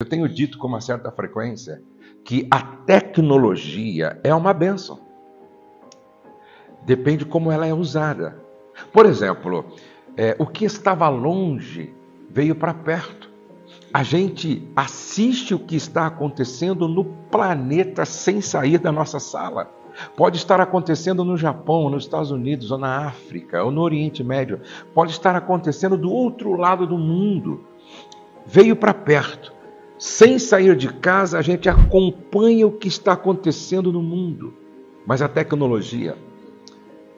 Eu tenho dito com uma certa frequência que a tecnologia é uma bênção. Depende como ela é usada. Por exemplo, o que estava longe veio para perto. A gente assiste o que está acontecendo no planeta sem sair da nossa sala. Pode estar acontecendo no Japão, nos Estados Unidos, ou na África, ou no Oriente Médio. Pode estar acontecendo do outro lado do mundo. Veio para perto. Sem sair de casa, a gente acompanha o que está acontecendo no mundo. Mas a tecnologia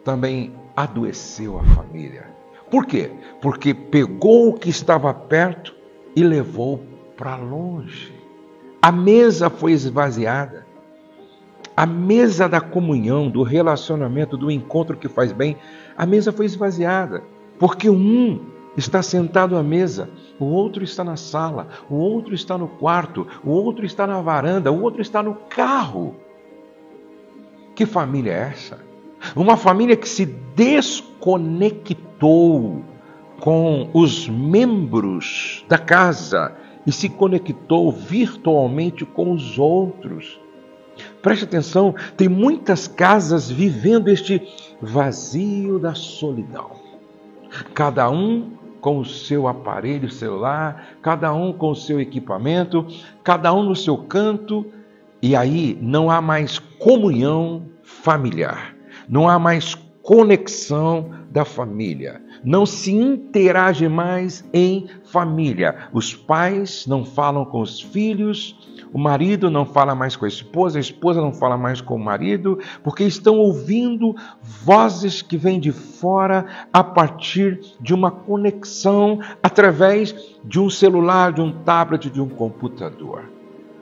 também adoeceu a família. Por quê? Porque pegou o que estava perto e levou para longe. A mesa foi esvaziada. A mesa da comunhão, do relacionamento, do encontro que faz bem, a mesa foi esvaziada. Porque está sentado à mesa, o outro está na sala, o outro está no quarto, o outro está na varanda, o outro está no carro. Que família é essa? Uma família que se desconectou com os membros da casa e se conectou virtualmente com os outros. Preste atenção, tem muitas casas vivendo este vazio da solidão. Cada um com o seu aparelho celular, cada um com o seu equipamento, cada um no seu canto, e aí não há mais comunhão familiar, não há mais conexão da família, não se interage mais em família. Os pais não falam com os filhos, o marido não fala mais com a esposa não fala mais com o marido, porque estão ouvindo vozes que vêm de fora a partir de uma conexão através de um celular, de um tablet, de um computador.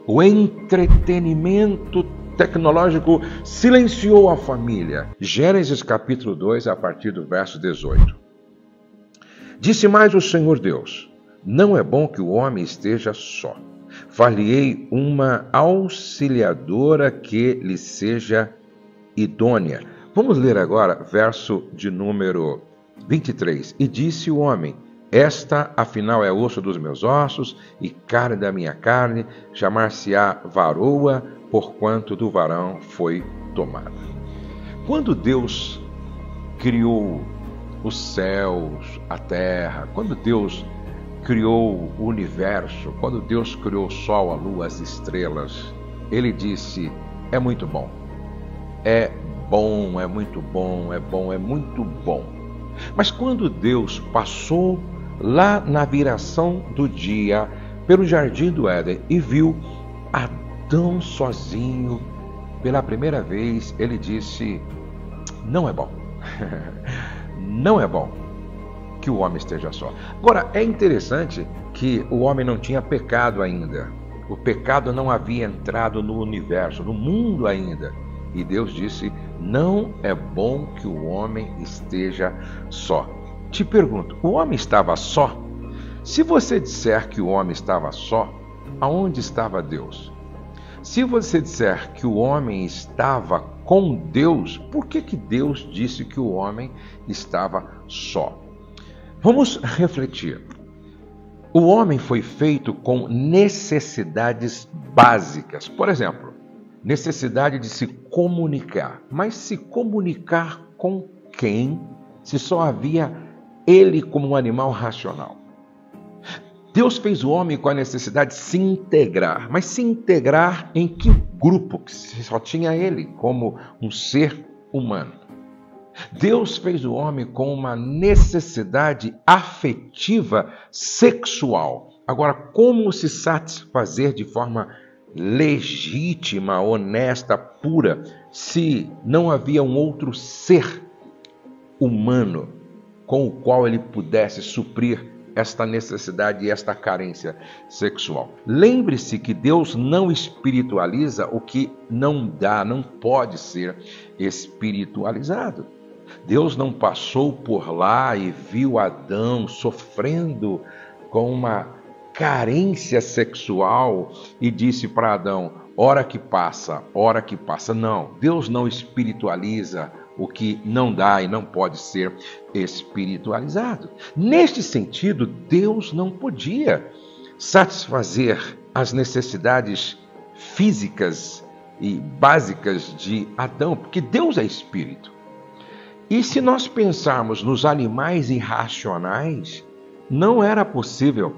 O entretenimento tecnológico silenciou a família. Gênesis capítulo 2, a partir do verso 18. Disse mais o Senhor Deus: não é bom que o homem esteja só. Far-lhe-ei uma auxiliadora que lhe seja idônea. Vamos ler agora verso de número 23. E disse o homem: esta, afinal, é osso dos meus ossos e carne da minha carne, chamar-se-á varoa, porquanto do varão foi tomada. Quando Deus criou os céus, a terra, quando Deus criou o universo, quando Deus criou o sol, a lua, as estrelas, Ele disse: é muito bom. É bom, é muito bom, é bom, é muito bom. Mas quando Deus passou lá na viração do dia pelo jardim do Éden e viu Adão sozinho pela primeira vez, Ele disse: não é bom. Não é bom que o homem esteja só. Agora, é interessante que o homem não tinha pecado ainda. O pecado não havia entrado no universo, no mundo ainda. E Deus disse: não é bom que o homem esteja só. Te pergunto, o homem estava só? Se você disser que o homem estava só, aonde estava Deus? Se você disser que o homem estava com Deus, por que Deus disse que o homem estava só? Vamos refletir. O homem foi feito com necessidades básicas. Por exemplo, necessidade de se comunicar. Mas se comunicar com quem, se só havia ele como um animal racional? Deus fez o homem com a necessidade de se integrar. Mas se integrar em que grupo? Que só tinha ele como um ser humano. Deus fez o homem com uma necessidade afetiva, sexual. Agora, como se satisfazer de forma legítima, honesta, pura, se não havia um outro ser humano com o qual ele pudesse suprir esta necessidade e esta carência sexual? Lembre-se que Deus não espiritualiza o que não dá, não pode ser espiritualizado. Deus não passou por lá e viu Adão sofrendo com uma carência sexual e disse para Adão: hora que passa, hora que passa. Não, Deus não espiritualiza o que não dá e não pode ser espiritualizado. Neste sentido, Deus não podia satisfazer as necessidades físicas e básicas de Adão, porque Deus é espírito. E se nós pensarmos nos animais irracionais, não era possível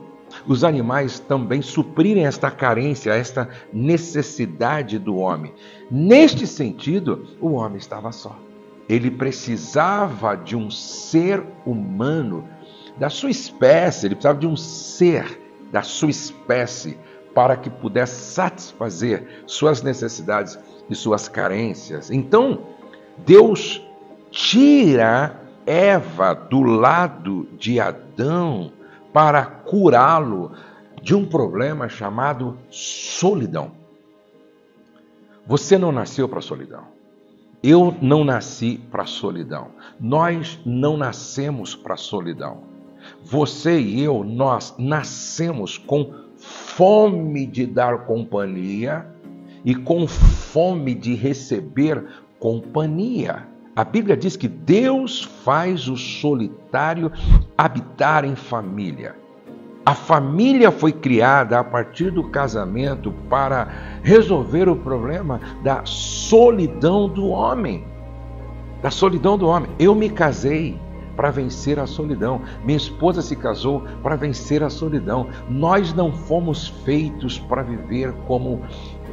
os animais também suprirem esta carência, esta necessidade do homem. Neste sentido, o homem estava só. Ele precisava de um ser humano da sua espécie, ele precisava de um ser da sua espécie para que pudesse satisfazer suas necessidades e suas carências. Então, Deus tira Eva do lado de Adão para curá-lo de um problema chamado solidão. Você não nasceu para a solidão. Eu não nasci para a solidão. Nós não nascemos para a solidão. Você e eu, nós nascemos com fome de dar companhia e com fome de receber companhia. A Bíblia diz que Deus faz o solitário habitar em família. A família foi criada a partir do casamento para resolver o problema da solidão do homem. Da solidão do homem. Eu me casei para vencer a solidão. Minha esposa se casou para vencer a solidão. Nós não fomos feitos para viver como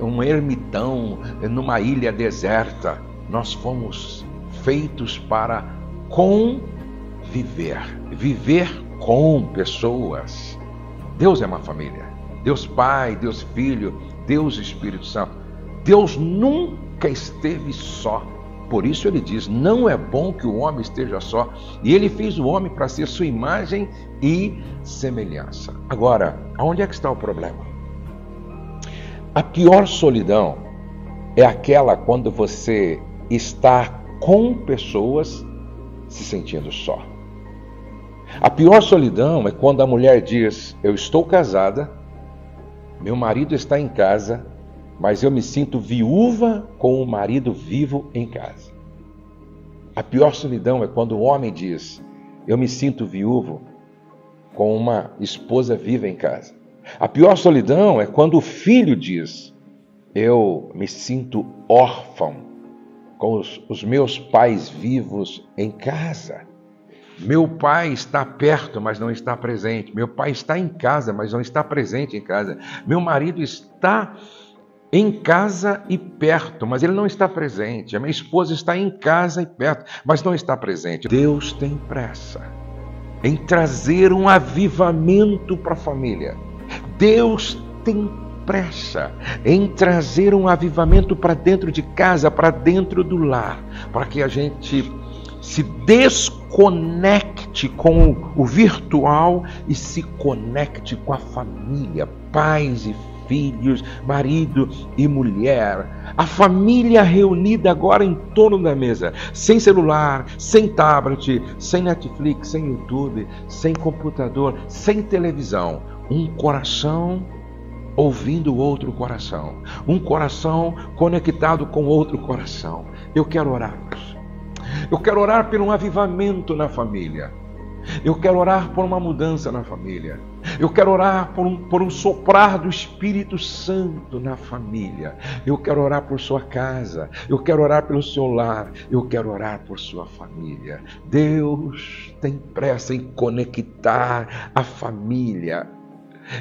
um ermitão numa ilha deserta. Nós fomos feitos para conviver, viver com pessoas. Deus é uma família. Deus Pai, Deus Filho, Deus Espírito Santo. Deus nunca esteve só. Por isso ele diz, não é bom que o homem esteja só. E ele fez o homem para ser sua imagem e semelhança. Agora, onde é que está o problema? A pior solidão é aquela quando você está com pessoas se sentindo só. A pior solidão é quando a mulher diz, eu estou casada, meu marido está em casa, mas eu me sinto viúva com o marido vivo em casa. A pior solidão é quando o homem diz, eu me sinto viúvo com uma esposa viva em casa. A pior solidão é quando o filho diz, eu me sinto órfão com os meus pais vivos em casa. Meu pai está perto, mas não está presente. Meu pai está em casa, mas não está presente em casa. Meu marido está em casa e perto, mas ele não está presente. A minha esposa está em casa e perto, mas não está presente. Deus tem pressa em trazer um avivamento para a família. Deus tem pressa em trazer um avivamento para dentro de casa, para dentro do lar, para que a gente se desconecte com o virtual e se conecte com a família, pais e filhos, marido e mulher. A família reunida agora em torno da mesa, sem celular, sem tablet, sem Netflix, sem YouTube, sem computador, sem televisão. Um coração ouvindo outro coração, um coração conectado com outro coração. Eu quero orar. Eu quero orar por um avivamento na família. Eu quero orar por uma mudança na família. Eu quero orar por um soprar do Espírito Santo na família. Eu quero orar por sua casa. Eu quero orar pelo seu lar. Eu quero orar por sua família. Deus tem pressa em conectar a família,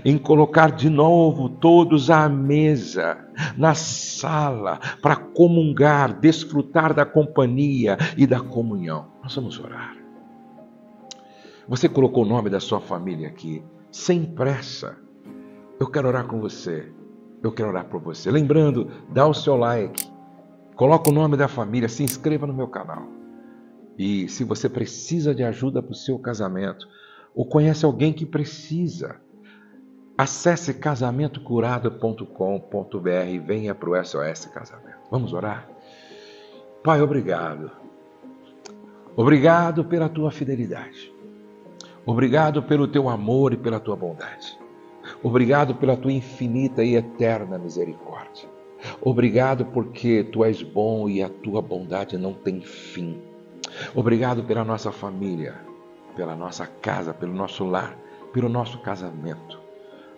em colocar de novo todos à mesa, na sala, para comungar, desfrutar da companhia e da comunhão. Nós vamos orar. Você colocou o nome da sua família aqui, sem pressa. Eu quero orar com você, eu quero orar por você. Lembrando, dá o seu like, coloca o nome da família, se inscreva no meu canal. E se você precisa de ajuda para o seu casamento, ou conhece alguém que precisa, acesse casamentocurado.com.br e venha para o SOS Casamento. Vamos orar? Pai, obrigado. Obrigado pela tua fidelidade. Obrigado pelo teu amor e pela tua bondade. Obrigado pela tua infinita e eterna misericórdia. Obrigado porque tu és bom e a tua bondade não tem fim. Obrigado pela nossa família, pela nossa casa, pelo nosso lar, pelo nosso casamento.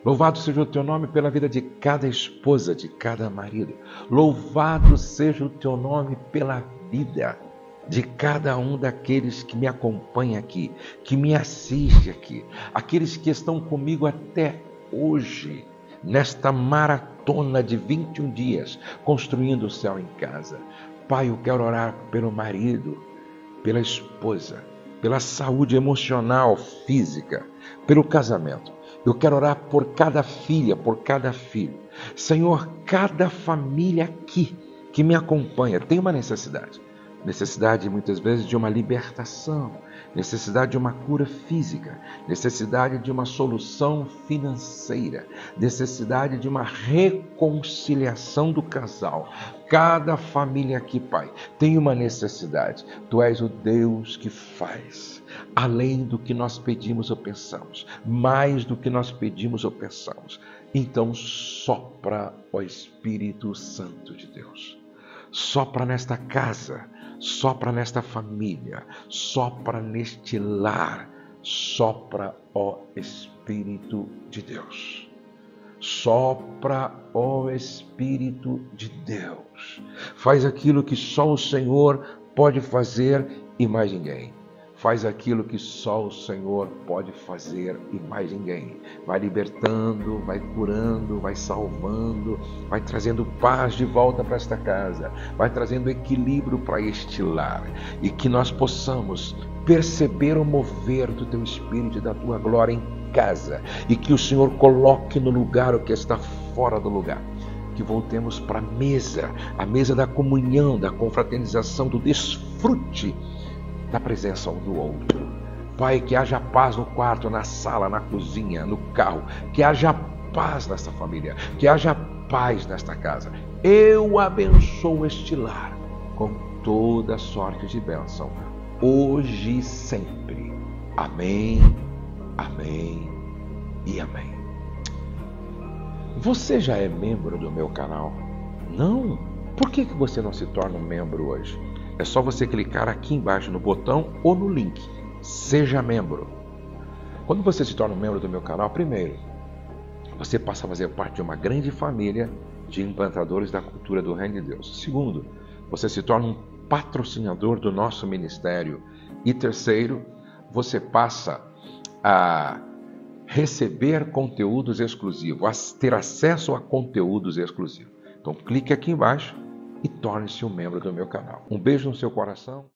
Louvado seja o teu nome pela vida de cada esposa, de cada marido. Louvado seja o teu nome pela vida de cada um daqueles que me acompanha aqui, que me assiste aqui, aqueles que estão comigo até hoje, nesta maratona de 21 dias, construindo o céu em casa. Pai, eu quero orar pelo marido, pela esposa, pela saúde emocional, física, pelo casamento. Eu quero orar por cada filha, por cada filho. Senhor, cada família aqui que me acompanha tem uma necessidade. Necessidade, muitas vezes, de uma libertação. Necessidade de uma cura física. Necessidade de uma solução financeira. Necessidade de uma reconciliação do casal. Cada família aqui, Pai, tem uma necessidade. Tu és o Deus que faz além do que nós pedimos ou pensamos, mais do que nós pedimos ou pensamos. Então sopra, ó Espírito Santo de Deus. Sopra nesta casa, sopra nesta família, sopra neste lar, sopra, ó Espírito de Deus. Sopra, ó Espírito de Deus. Faz aquilo que só o Senhor pode fazer e mais ninguém. Faz aquilo que só o Senhor pode fazer e mais ninguém. Vai libertando, vai curando, vai salvando, vai trazendo paz de volta para esta casa, vai trazendo equilíbrio para este lar. E que nós possamos perceber o mover do Teu Espírito e da Tua glória em casa. E que o Senhor coloque no lugar o que está fora do lugar. Que voltemos para a mesa da comunhão, da confraternização, do desfrute da presença um do outro. Pai, que haja paz no quarto, na sala, na cozinha, no carro. Que haja paz nesta família. Que haja paz nesta casa. Eu abençoo este lar com toda sorte de bênção, hoje e sempre. Amém, amém e amém. Você já é membro do meu canal? Não? Por que você não se torna um membro hoje? É só você clicar aqui embaixo no botão ou no link. Seja membro. Quando você se torna um membro do meu canal, primeiro, você passa a fazer parte de uma grande família de implantadores da cultura do Reino de Deus. Segundo, você se torna um patrocinador do nosso ministério. E terceiro, você passa a receber conteúdos exclusivos, a ter acesso a conteúdos exclusivos. Então clique aqui embaixo e torne-se um membro do meu canal. Um beijo no seu coração.